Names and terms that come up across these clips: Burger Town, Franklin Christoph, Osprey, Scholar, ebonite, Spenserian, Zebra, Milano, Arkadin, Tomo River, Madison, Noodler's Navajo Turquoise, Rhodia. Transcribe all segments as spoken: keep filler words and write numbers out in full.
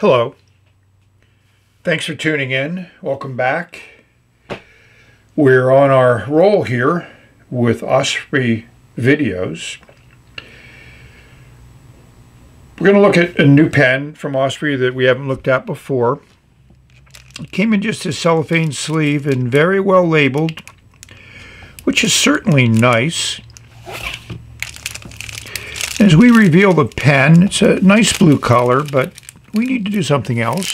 Hello. Thanks for tuning in. Welcome back. We're on our roll here with Osprey videos. We're going to look at a new pen from Osprey that we haven't looked at before. It came in just a cellophane sleeve and very well labeled, which is certainly nice. As we reveal the pen, it's a nice blue color, but we need to do something else.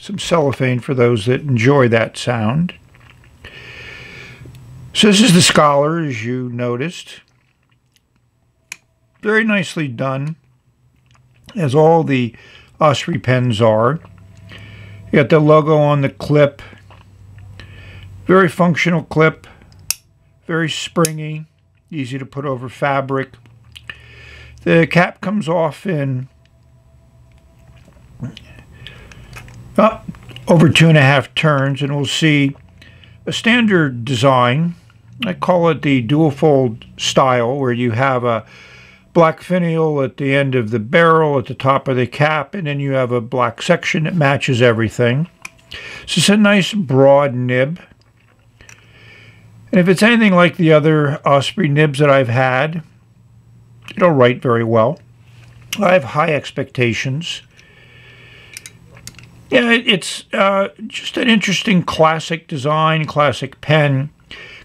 Some cellophane for those that enjoy that sound. So this is the Scholar, as you noticed. Very nicely done, as all the Osprey pens are. You got the logo on the clip. Very functional clip. Very springy. Easy to put over fabric. The cap comes off in uh, over two and a half turns, and we'll see a standard design. I call it the dual fold style, where you have a black finial at the end of the barrel at the top of the cap, and then you have a black section that matches everything. So it's a nice broad nib. And if it's anything like the other Osprey nibs that I've had, it'll write very well. I have high expectations. Yeah, it's uh, just an interesting classic design, classic pen.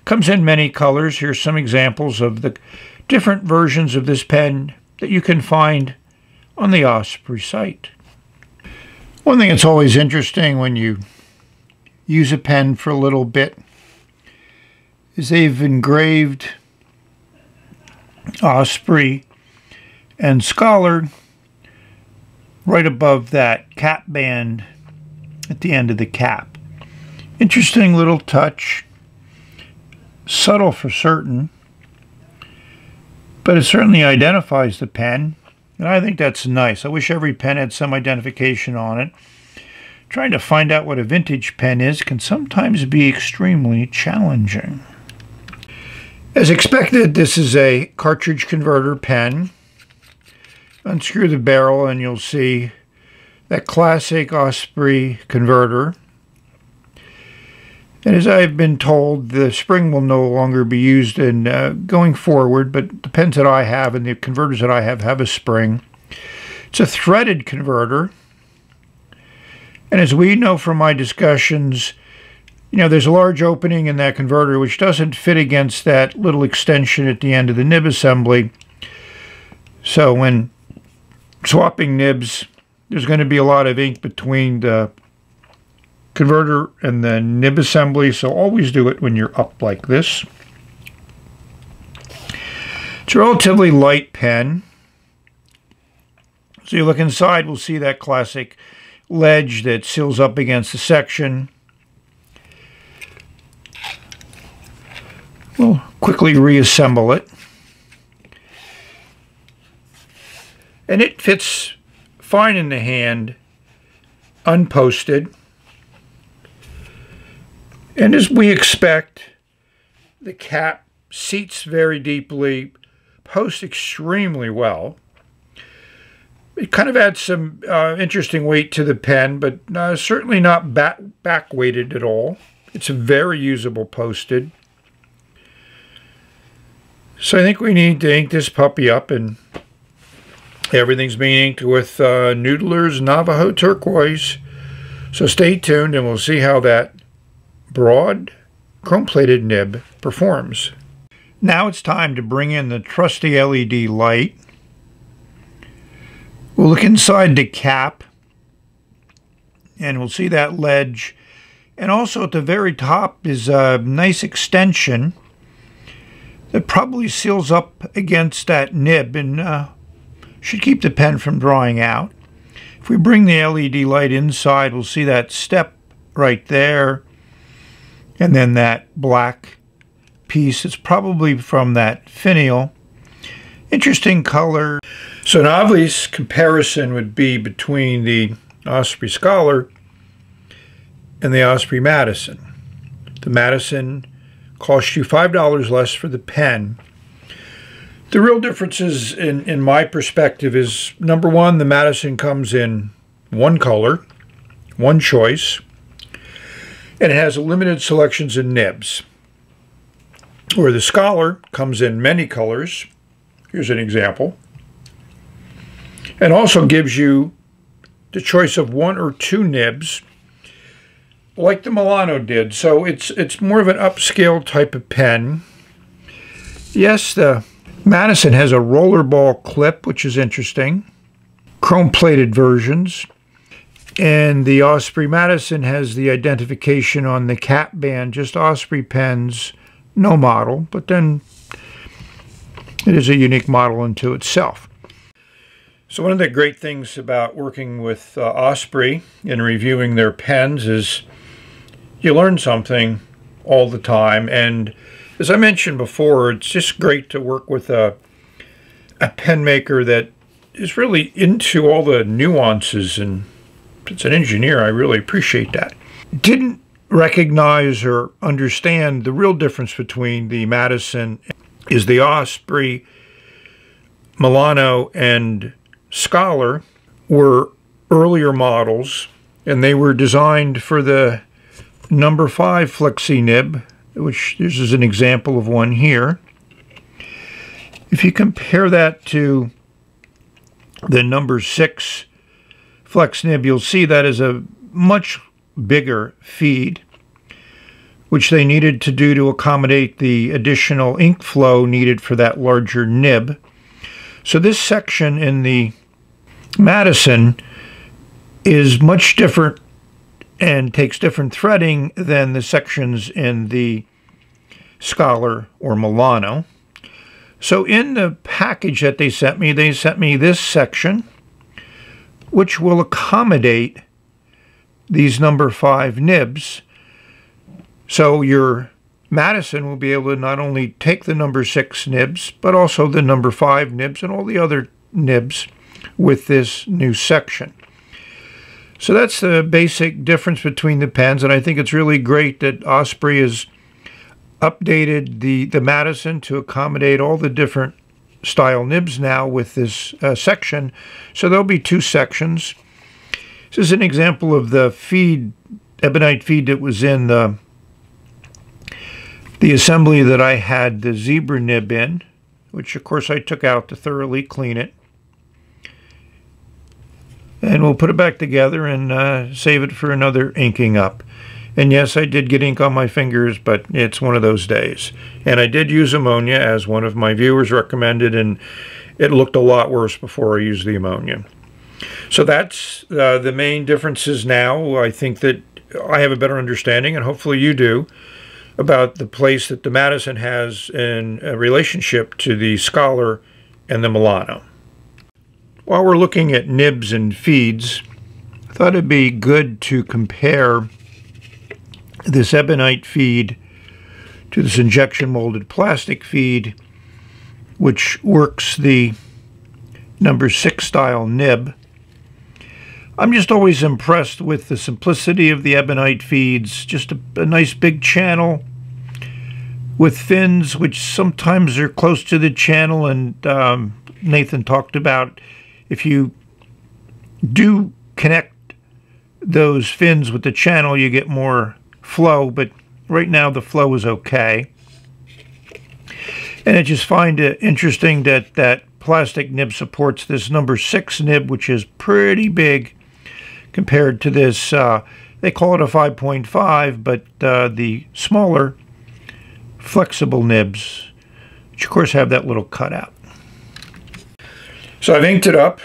Comes in many colors. Here's some examples of the different versions of this pen that you can find on the Osprey site. One thing that's always interesting when you use a pen for a little bit is they've engraved Osprey and Scholar right above that cap band at the end of the cap. Interesting little touch, subtle for certain, but it certainly identifies the pen, and I think that's nice. I wish every pen had some identification on it. Trying to find out what a vintage pen is can sometimes be extremely challenging. As expected, this is a cartridge converter pen. Unscrew the barrel and you'll see that classic Osprey converter. And as I've been told, the spring will no longer be used in uh, going forward, but the pens that I have and the converters that I have have a spring. It's a threaded converter. And as we know from my discussions, you know, there's a large opening in that converter which doesn't fit against that little extension at the end of the nib assembly. So when swapping nibs, there's going to be a lot of ink between the converter and the nib assembly, so always do it when you're up like this. It's a relatively light pen. So you look inside, we'll see that classic ledge that seals up against the section. We'll quickly reassemble it. And it fits fine in the hand, unposted. And as we expect, the cap seats very deeply, posts extremely well. It kind of adds some uh, interesting weight to the pen, but uh, certainly not back, back weighted at all. It's very usable posted. So I think we need to ink this puppy up, and everything's being inked with uh, Noodler's Navajo Turquoise. So stay tuned and we'll see how that broad chrome-plated nib performs. Now it's time to bring in the trusty L E D light. We'll look inside the cap and we'll see that ledge, and also at the very top is a nice extension that probably seals up against that nib and uh, should keep the pen from drying out. If we bring the L E D light inside, we'll see that step right there, and then that black piece. It's probably from that finial. Interesting color. So an obvious comparison would be between the Osprey Scholar and the Osprey Madison. The Madison costs you five dollars less for the pen. The real differences in, in my perspective is, number one, the Madison comes in one color, one choice, and it has limited selections in nibs, where the Scholar comes in many colors. Here's an example. And also gives you the choice of one or two nibs, like the Milano did. So it's, it's more of an upscale type of pen. Yes, the Madison has a rollerball clip, which is interesting, chrome-plated versions, and the Osprey Madison has the identification on the cap band, just Osprey pens, no model, but then it is a unique model unto itself. So one of the great things about working with uh, Osprey and reviewing their pens is you learn something all the time, and as I mentioned before, it's just great to work with a, a pen maker that is really into all the nuances, and as an engineer, I really appreciate that. Didn't recognize or understand the real difference between the Madison is the Osprey, Milano, and Scholar were earlier models, and they were designed for the number five flexi nib, which this is an example of one here. If you compare that to the number six flex nib, you'll see that is a much bigger feed, which they needed to do to accommodate the additional ink flow needed for that larger nib. So this section in the Madison is much different and takes different threading than the sections in the Scholar or Milano. So in the package that they sent me, they sent me this section, which will accommodate these number five nibs. So your Madison will be able to not only take the number six nibs, but also the number five nibs and all the other nibs with this new section. So that's the basic difference between the pens, and I think it's really great that Osprey has updated the, the Madison to accommodate all the different style nibs now with this uh, section. So there'll be two sections. This is an example of the feed, ebonite feed that was in the, the assembly that I had the Zebra nib in, which of course I took out to thoroughly clean it. And we'll put it back together and uh, save it for another inking up. And yes, I did get ink on my fingers, but it's one of those days. And I did use ammonia, as one of my viewers recommended, and it looked a lot worse before I used the ammonia. So that's uh, the main differences now. I think that I have a better understanding, and hopefully you do, about the place that the Madison has in a relationship to the Scholar and the Milano. While we're looking at nibs and feeds, I thought it'd be good to compare this ebonite feed to this injection molded plastic feed, which works the number six style nib. I'm just always impressed with the simplicity of the ebonite feeds, just a, a nice big channel with fins, which sometimes are close to the channel, and um, Nathan talked about if you do connect those fins with the channel, you get more flow, but right now the flow is okay. And I just find it interesting that that plastic nib supports this number six nib, which is pretty big compared to this, uh, they call it a five point five, but uh, the smaller flexible nibs, which of course have that little cutout. So I've inked it up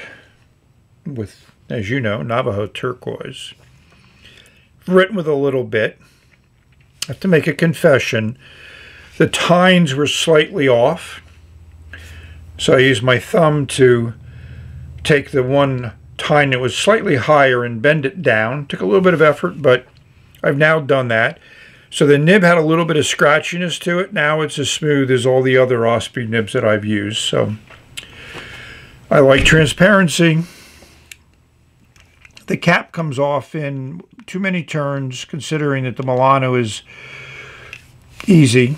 with, as you know, Navajo Turquoise. Written with a little bit. I have to make a confession. The tines were slightly off. So I used my thumb to take the one tine that was slightly higher and bend it down. Took a little bit of effort, but I've now done that. So the nib had a little bit of scratchiness to it. Now it's as smooth as all the other Osprey nibs that I've used. So I like transparency. The cap comes off in too many turns, considering that the Milano is easy.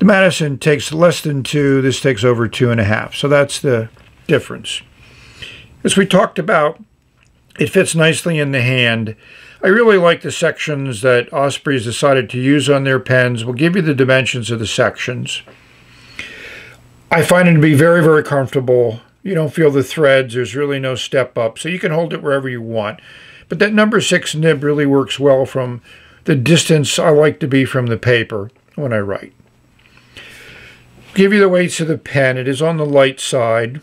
The The Madison takes less than two. This takes over two and a half. So that's the difference. As we talked about, it fits nicely in the hand. I really like the sections that Osprey's decided to use on their pens. We'll give you the dimensions of the sections. I find it to be very, very comfortable. You don't feel the threads. There's really no step up. So you can hold it wherever you want. But that number six nib really works well from the distance I like to be from the paper when I write. Give you the weights of the pen. It is on the light side.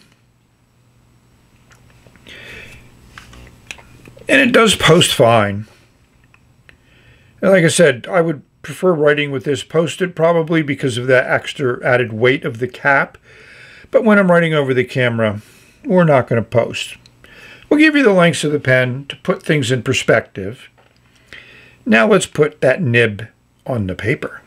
And it does post fine. And like I said, I would prefer writing with this posted probably because of that extra added weight of the cap. But when I'm writing over the camera, we're not going to post. We'll give you the lengths of the pen to put things in perspective. Now let's put that nib on the paper.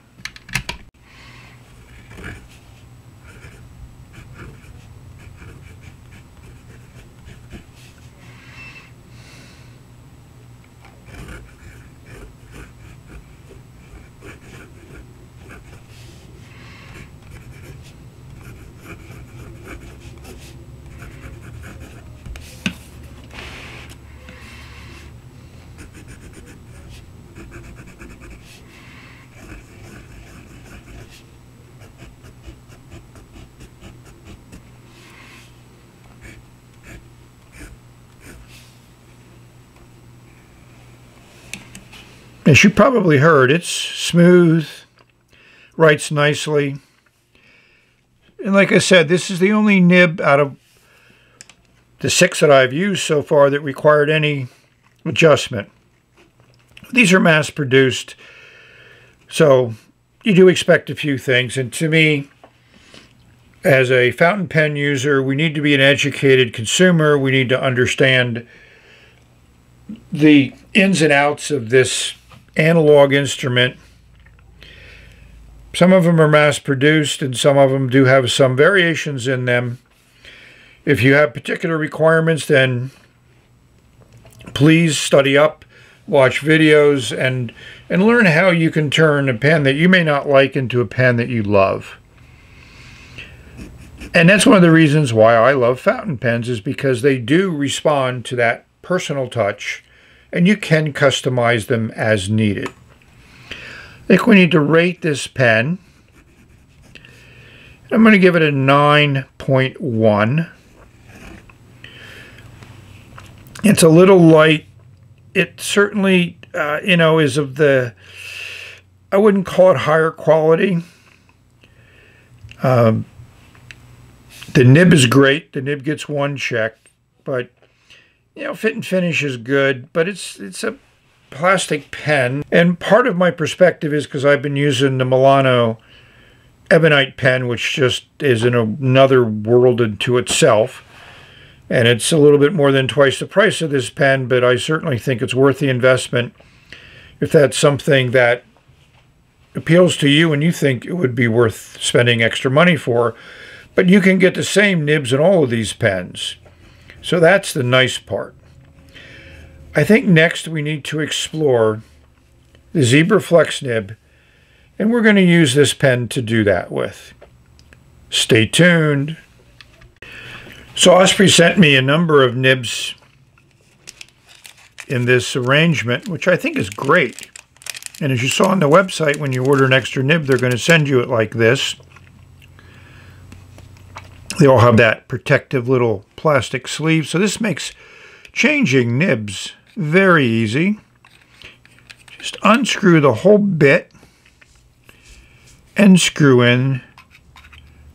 As you probably heard, it's smooth, writes nicely. And like I said, this is the only nib out of the six that I've used so far that required any adjustment. These are mass-produced, so you do expect a few things. And to me, as a fountain pen user, we need to be an educated consumer. We need to understand the ins and outs of this analog instrument. Some of them are mass-produced and some of them do have some variations in them. If you have particular requirements, then please study up, watch videos, and and learn how you can turn a pen that you may not like into a pen that you love. And that's one of the reasons why I love fountain pens, is because they do respond to that personal touch, and you can customize them as needed. I think we need to rate this pen. I'm going to give it a nine point one. It's a little light. It certainly, uh, you know, is of the, I wouldn't call it higher quality. Um, the nib is great. The nib gets one check, but you know, fit and finish is good, but it's it's a plastic pen. And part of my perspective is because I've been using the Milano Ebonite pen, which just is in another world into itself. And it's a little bit more than twice the price of this pen, but I certainly think it's worth the investment if that's something that appeals to you and you think it would be worth spending extra money for. But you can get the same nibs in all of these pens. So that's the nice part. I think next we need to explore the Zebra Flex Nib, and we're going to use this pen to do that with. Stay tuned. So Osprey sent me a number of nibs in this arrangement, which I think is great. And as you saw on the website, when you order an extra nib, they're going to send you it like this. They all have that protective little plastic sleeve, so this makes changing nibs very easy. Just unscrew the whole bit and screw in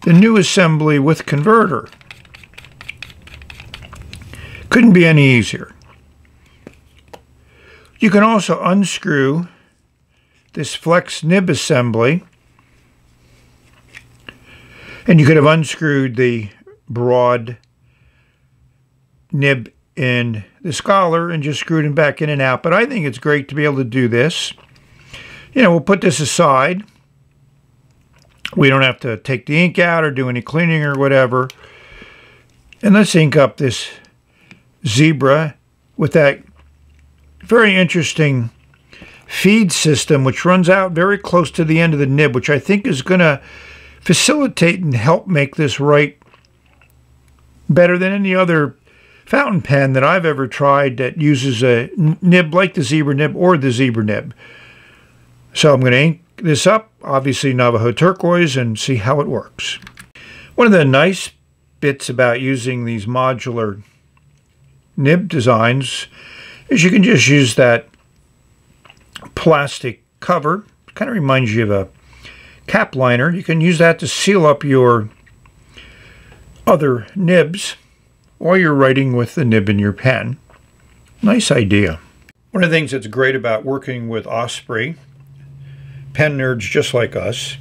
the new assembly with converter. Couldn't be any easier. You can also unscrew this flex nib assembly. And you could have unscrewed the broad nib in the Scholar and just screwed them back in and out. But I think it's great to be able to do this. You know, we'll put this aside. We don't have to take the ink out or do any cleaning or whatever. And let's ink up this Zebra with that very interesting feed system, which runs out very close to the end of the nib, which I think is going to facilitate and help make this right better than any other fountain pen that I've ever tried that uses a nib like the Zebra nib or the Zebra nib. So I'm going to ink this up, obviously Navajo Turquoise, and see how it works. One of the nice bits about using these modular nib designs is you can just use that plastic cover. It kind of reminds you of a cap liner. You can use that to seal up your other nibs while you're writing with the nib in your pen. Nice idea. One of the things that's great about working with Osprey, pen nerds just like us,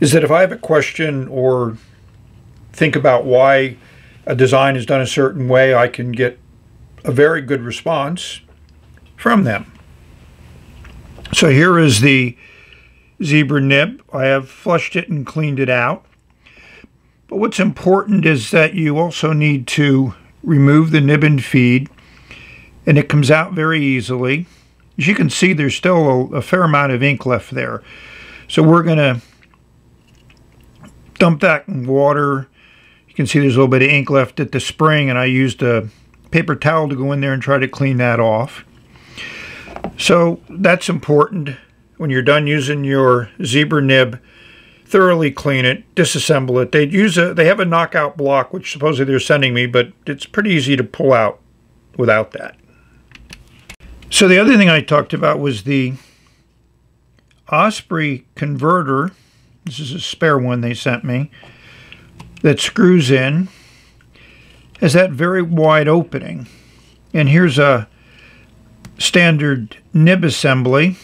is that if I have a question or think about why a design is done a certain way, I can get a very good response from them. So here is the Zebra nib. I have flushed it and cleaned it out. But what's important is that you also need to remove the nib and feed, and it comes out very easily. As you can see, there's still a, a fair amount of ink left there. So we're going to dump that in water. You can see there's a little bit of ink left at the spring, and I used a paper towel to go in there and try to clean that off. So that's important. When you're done using your Zebra nib, thoroughly clean it, disassemble it. They use a, they have a knockout block, which supposedly they're sending me, but it's pretty easy to pull out without that. So the other thing I talked about was the Osprey converter. This is a spare one they sent me that screws in. Has that very wide opening. And here's a standard nib assembly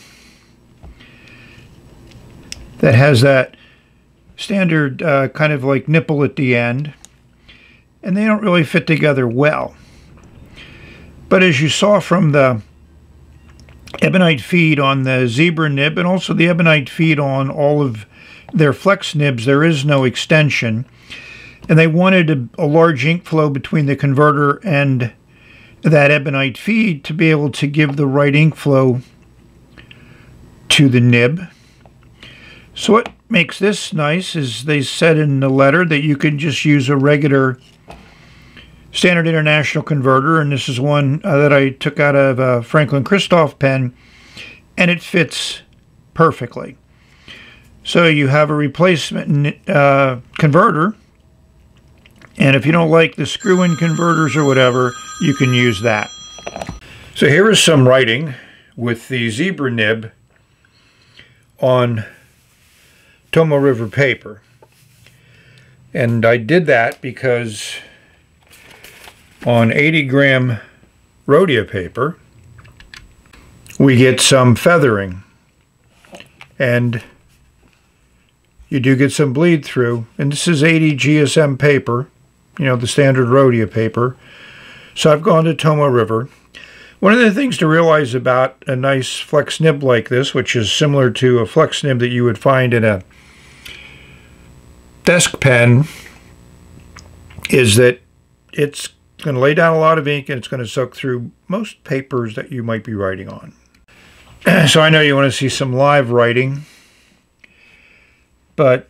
that has that standard uh, kind of like nipple at the end. And they don't really fit together well. But as you saw from the ebonite feed on the Zebra nib, and also the ebonite feed on all of their flex nibs, there is no extension, and they wanted a, a large ink flow between the converter and that ebonite feed to be able to give the right ink flow to the nib. So what makes this nice is they said in the letter that you can just use a regular standard international converter, and this is one uh, that I took out of a Franklin Christoph pen, and it fits perfectly. So you have a replacement uh, converter, and if you don't like the screw-in converters or whatever, you can use that. So here is some writing with the Zebra nib on Tomo River paper, and I did that because on eighty gram Rhodia paper, we get some feathering, and you do get some bleed through. And this is eighty G S M paper, you know, the standard Rhodia paper. So I've gone to Tomo River. One of the things to realize about a nice flex nib like this, which is similar to a flex nib that you would find in a desk pen, is that it's going to lay down a lot of ink, and it's going to soak through most papers that you might be writing on. So I know you want to see some live writing, but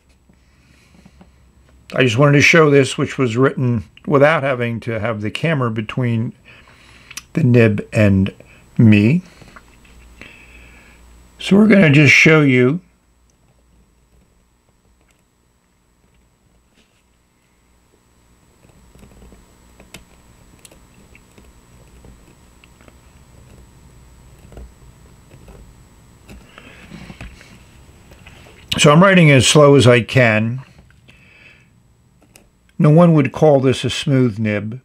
I just wanted to show this, which was written without having to have the camera between the nib and me. So we're going to just show you . So I'm writing as slow as I can. No one would call this a smooth nib,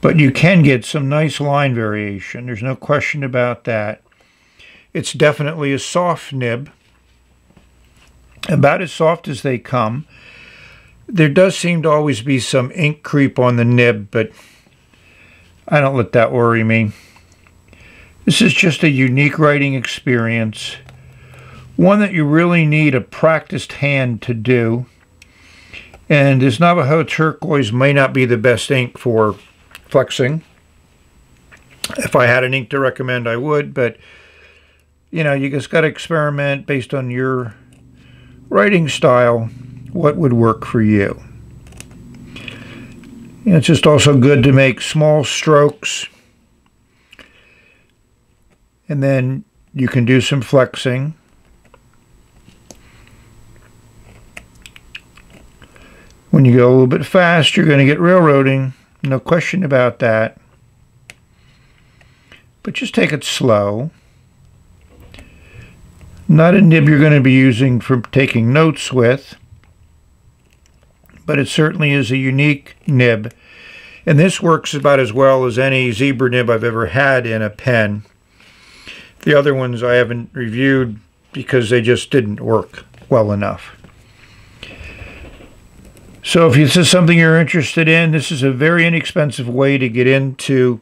but you can get some nice line variation. There's no question about that. It's definitely a soft nib, about as soft as they come. There does seem to always be some ink creep on the nib, but I don't let that worry me. This is just a unique writing experience, one that you really need a practiced hand to do. And this Navajo Turquoise may not be the best ink for flexing. If I had an ink to recommend, I would, but you know, you just got to experiment based on your writing style, what would work for you. And it's just also good to make small strokes. And then you can do some flexing. When you go a little bit fast, you're going to get railroading. No question about that. But just take it slow. Not a nib you're going to be using for taking notes with, but it certainly is a unique nib. And this works about as well as any Zebra nib I've ever had in a pen. The other ones I haven't reviewed because they just didn't work well enough. So if this is something you're interested in, this is a very inexpensive way to get into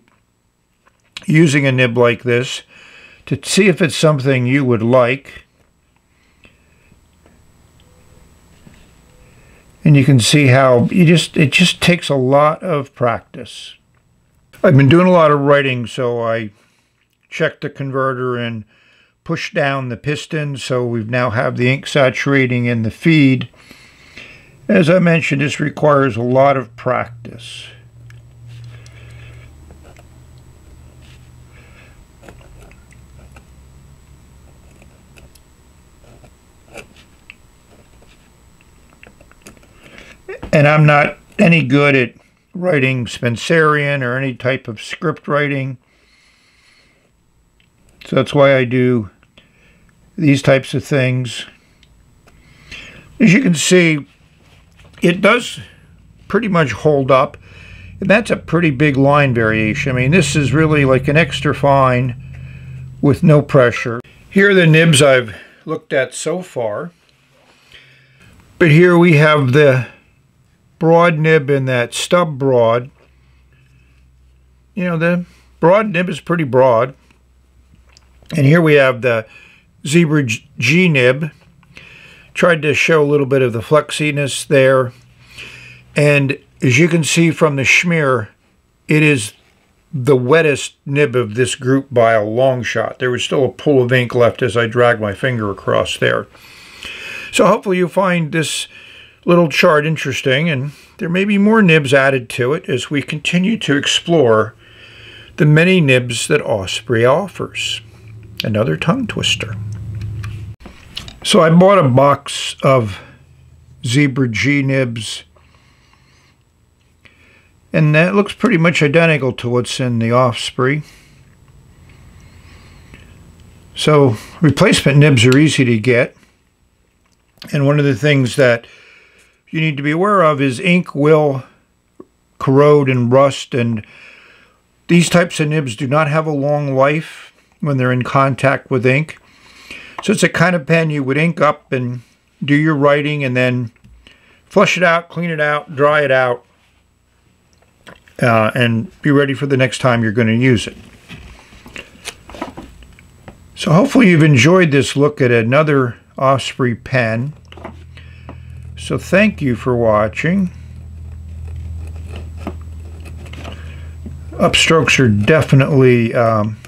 using a nib like this, to see if it's something you would like. And you can see how you just it just takes a lot of practice. I've been doing a lot of writing, so I checked the converter and pushed down the piston, so we now have the ink saturating in the feed. As I mentioned, this requires a lot of practice. And I'm not any good at writing Spenserian or any type of script writing. So that's why I do these types of things. As you can see, it does pretty much hold up. And that's a pretty big line variation. I mean, this is really like an extra fine with no pressure. Here are the nibs I've looked at so far. But here we have the broad nib and that stub broad. You know, the broad nib is pretty broad. And here we have the Zebra G nib. Tried to show a little bit of the flexiness there. And as you can see from the schmear, it is the wettest nib of this group by a long shot. There was still a pool of ink left as I dragged my finger across there. So hopefully you find this little chart interesting, and there may be more nibs added to it as we continue to explore the many nibs that Osprey offers. Another tongue twister. So I bought a box of Zebra G nibs, and that looks pretty much identical to what's in the Osprey. So replacement nibs are easy to get, and one of the things that you need to be aware of is ink will corrode and rust, and these types of nibs do not have a long life when they're in contact with ink. So it's a kind of pen you would ink up and do your writing and then flush it out, clean it out, dry it out, uh, and be ready for the next time you're going to use it. So hopefully you've enjoyed this look at another Osprey pen. So thank you for watching. Upstrokes are definitely, um,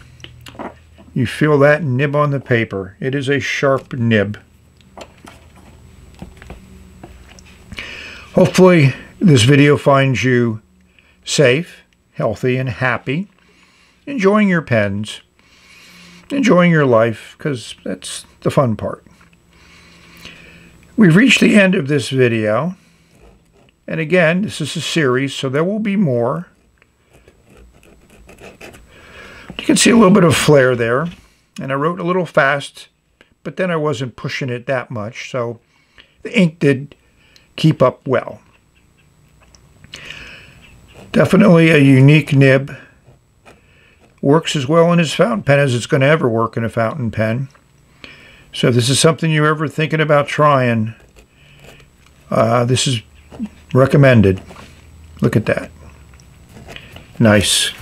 you feel that nib on the paper. It is a sharp nib. Hopefully this video finds you safe, healthy, and happy, enjoying your pens, enjoying your life, because that's the fun part. We've reached the end of this video, and again, this is a series, so there will be more. You can see a little bit of flair there, and I wrote a little fast, but then I wasn't pushing it that much, so the ink did keep up well. Definitely a unique nib. Works as well in his fountain pen as it's going to ever work in a fountain pen. So if this is something you're ever thinking about trying, uh, this is recommended. Look at that. Nice.